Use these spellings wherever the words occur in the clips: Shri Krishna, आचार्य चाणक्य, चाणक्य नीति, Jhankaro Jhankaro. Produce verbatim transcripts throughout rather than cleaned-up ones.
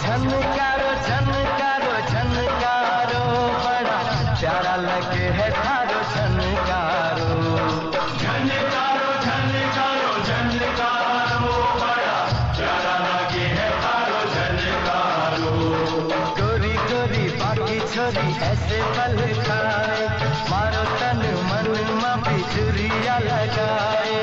झनकारो झनकारो झनकारो बड़ा प्यारा लगे है थारो झनकारो झनकारो झनकारो झनकारो बड़ा प्यारा लगे है थारो झनकारो गोरी गोरी बाकी छोरी ऐसे पल खाए मारो तन मन मां बिजुरिया लगाए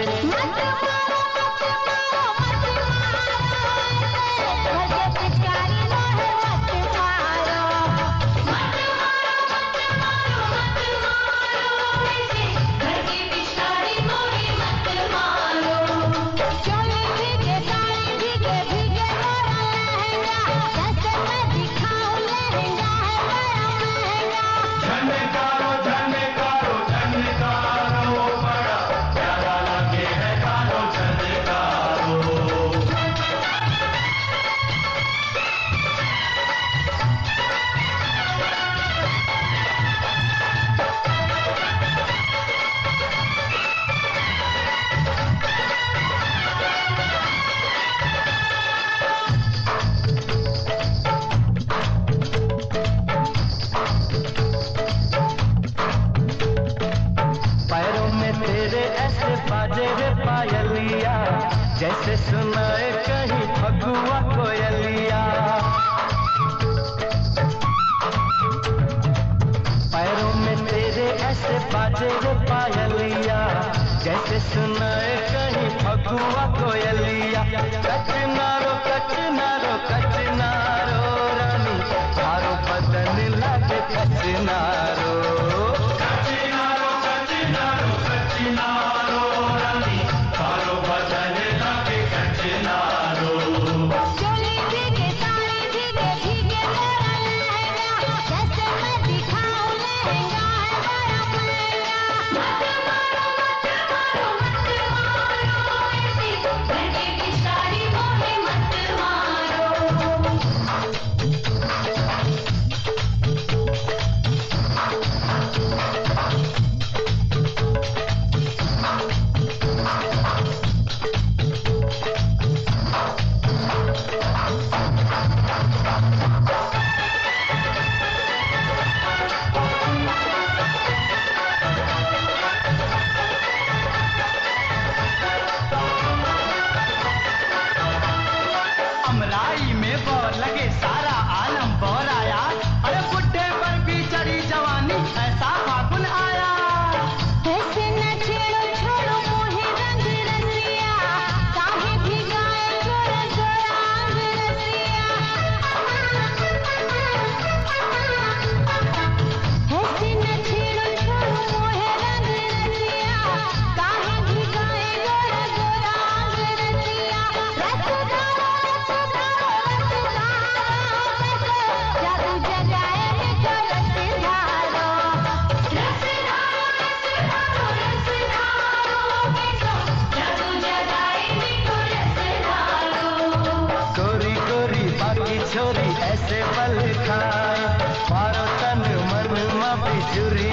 पायलिया जैसे सुनाए कहीं फगुआ कोयलिया पैरों में तेरे ऐसे बाजे रे पायलिया जैसे सुनाए कहीं फगुआ कोयलिया कचनारो कचनारो कचनारो रानी थारो बदन लगे कचनारो कचनारो कचनारो कचनारो छोरी ऐसे पल खाए मारो तन मन मां बिजुरी।